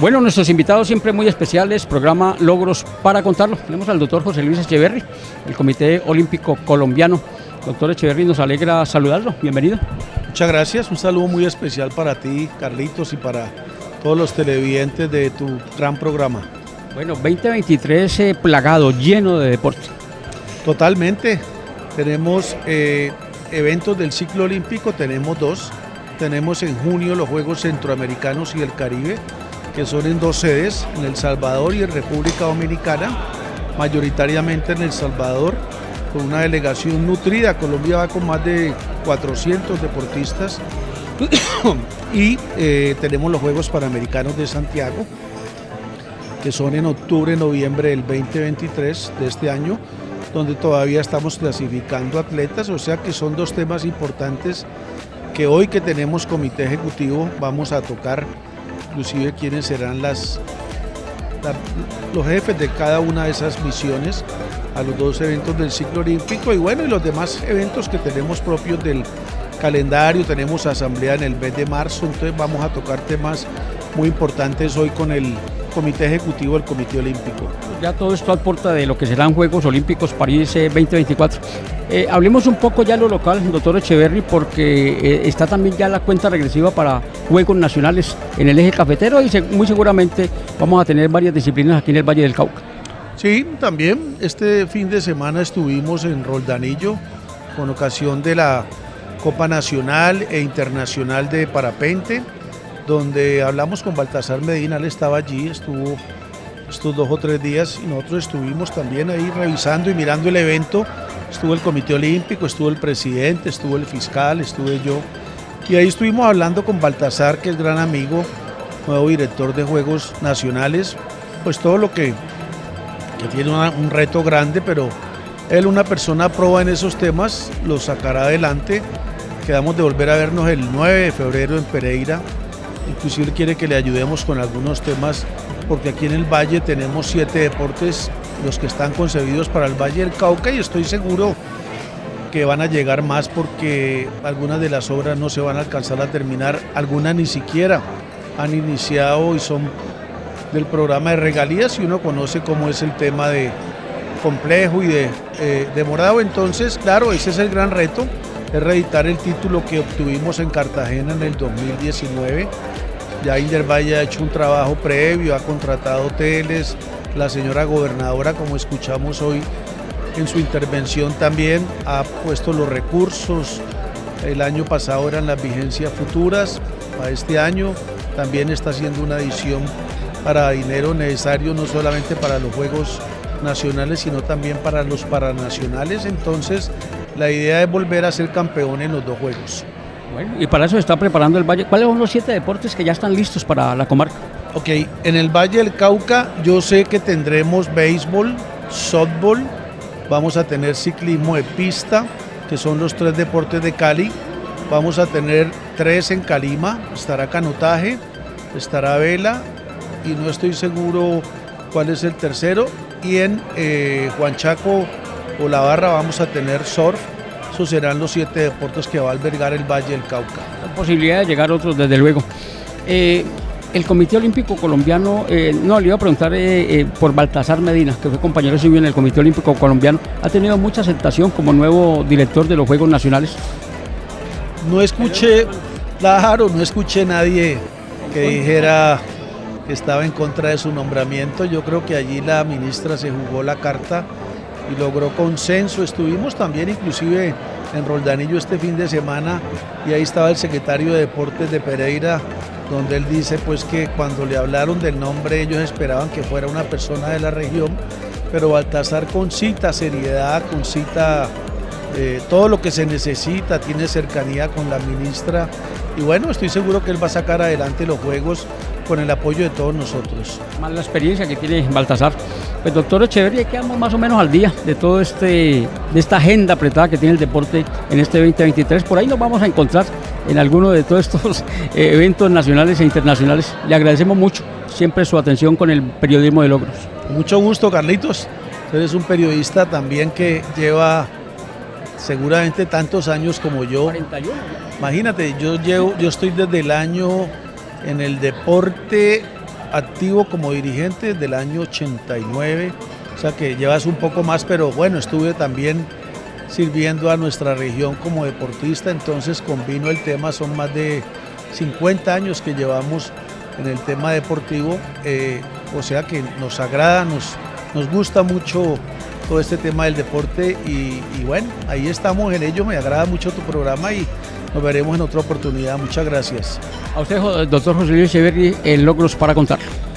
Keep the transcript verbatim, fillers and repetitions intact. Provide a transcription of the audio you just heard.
Bueno, nuestros invitados siempre muy especiales, programa Logros para Contarlo. Tenemos al doctor José Luis Echeverry, el Comité Olímpico Colombiano. Doctor Echeverry, nos alegra saludarlo, bienvenido. Muchas gracias, un saludo muy especial para ti, Carlitos, y para todos los televidentes de tu gran programa. Bueno, veinte veintitrés eh, plagado, lleno de deporte. Totalmente, tenemos eh, eventos del ciclo olímpico, tenemos dos. Tenemos en junio los Juegos Centroamericanos y el Caribe, que son en dos sedes, en El Salvador y en República Dominicana, mayoritariamente en El Salvador, con una delegación nutrida. Colombia va con más de cuatrocientos deportistas y eh, tenemos los Juegos Panamericanos de Santiago, que son en octubre, noviembre del veinte veintitrés de este año, donde todavía estamos clasificando atletas, o sea que son dos temas importantes que hoy que tenemos comité ejecutivo vamos a tocar, inclusive quiénes serán las, la, los jefes de cada una de esas misiones a los dos eventos del ciclo olímpico, y bueno, y los demás eventos que tenemos propios del calendario. Tenemos asamblea en el mes de marzo, entonces vamos a tocar temas muy importantes hoy con el comité ejecutivo del Comité Olímpico. Ya todo esto aporta de lo que serán Juegos Olímpicos París veinte veinticuatro. Eh, hablemos un poco ya de lo local, doctor Echeverry, porque eh, está también ya la cuenta regresiva para Juegos Nacionales en el Eje Cafetero y se, muy seguramente vamos a tener varias disciplinas aquí en el Valle del Cauca. Sí, también este fin de semana estuvimos en Roldanillo con ocasión de la Copa Nacional e Internacional de Parapente, donde hablamos con Baltasar Medina. Él estaba allí, estuvo estos dos o tres días y nosotros estuvimos también ahí revisando y mirando el evento. Estuvo el Comité Olímpico, estuvo el presidente, estuvo el fiscal, estuve yo, y ahí estuvimos hablando con Baltasar, que es gran amigo, nuevo director de Juegos Nacionales, pues todo lo que, que tiene una, un reto grande, pero él, una persona proba en esos temas, lo sacará adelante. Quedamos de volver a vernos el nueve de febrero en Pereira. Inclusive quiere que le ayudemos con algunos temas, porque aquí en el Valle tenemos siete deportes, los que están concebidos para el Valle del Cauca, y estoy seguro que van a llegar más, porque algunas de las obras no se van a alcanzar a terminar, algunas ni siquiera han iniciado y son del programa de regalías, y uno conoce cómo es el tema de complejo y de eh, demorado. Entonces, claro, ese es el gran reto, es reeditar el título que obtuvimos en Cartagena en el dos mil diecinueve. Ya Indervalle ha hecho un trabajo previo, ha contratado hoteles, la señora gobernadora, como escuchamos hoy en su intervención también, ha puesto los recursos. El año pasado eran las vigencias futuras, para este año también está haciendo una adición para dinero necesario, no solamente para los Juegos Nacionales, sino también para los Paranacionales. Entonces, la idea es volver a ser campeón en los dos juegos. Bueno, y para eso se está preparando el Valle. ¿Cuáles son los siete deportes que ya están listos para la comarca? Ok, en el Valle del Cauca yo sé que tendremos béisbol, softball, vamos a tener ciclismo de pista, que son los tres deportes de Cali, vamos a tener tres en Calima, estará canotaje, estará vela, y no estoy seguro cuál es el tercero, y en eh, Juanchaco o la barra vamos a tener surf. Esos serán los siete deportes que va a albergar el Valle del Cauca. La posibilidad de llegar otros, desde luego. Eh, el Comité Olímpico Colombiano, eh, no, le iba a preguntar eh, eh, por Baltasar Medina, que fue compañero suyo en el Comité Olímpico Colombiano. ¿Ha tenido mucha aceptación como nuevo director de los Juegos Nacionales? No escuché, claro, no escuché nadie que dijera que estaba en contra de su nombramiento. Yo creo que allí la ministra se jugó la carta y logró consenso. Estuvimos también inclusive en Roldanillo este fin de semana y ahí estaba el secretario de Deportes de Pereira, donde él dice pues que cuando le hablaron del nombre ellos esperaban que fuera una persona de la región, pero Baltasar con cita seriedad, con cita eh, todo lo que se necesita, tiene cercanía con la ministra, y bueno, estoy seguro que él va a sacar adelante los Juegos con el apoyo de todos nosotros. Más la experiencia que tiene Baltasar. Pues doctor Echeverry, quedamos más o menos al día de todo este, de esta agenda apretada que tiene el deporte en este veinte veintitrés. Por ahí nos vamos a encontrar en alguno de todos estos eh, eventos nacionales e internacionales. Le agradecemos mucho siempre su atención con el periodismo de Logros. Mucho gusto, Carlitos. Eres un periodista también que lleva seguramente tantos años como yo. cuarenta y uno. Imagínate, yo llevo, yo estoy desde el año en el deporte activo como dirigente del año ochenta y nueve, o sea que llevas un poco más, pero bueno, estuve también sirviendo a nuestra región como deportista, entonces combino el tema, son más de cincuenta años que llevamos en el tema deportivo, eh, o sea que nos agrada, nos, nos gusta mucho todo este tema del deporte y, y bueno, ahí estamos en ello, me agrada mucho tu programa y nos veremos en otra oportunidad, muchas gracias. A usted, doctor José Luis Echeverry, el Logros para contar.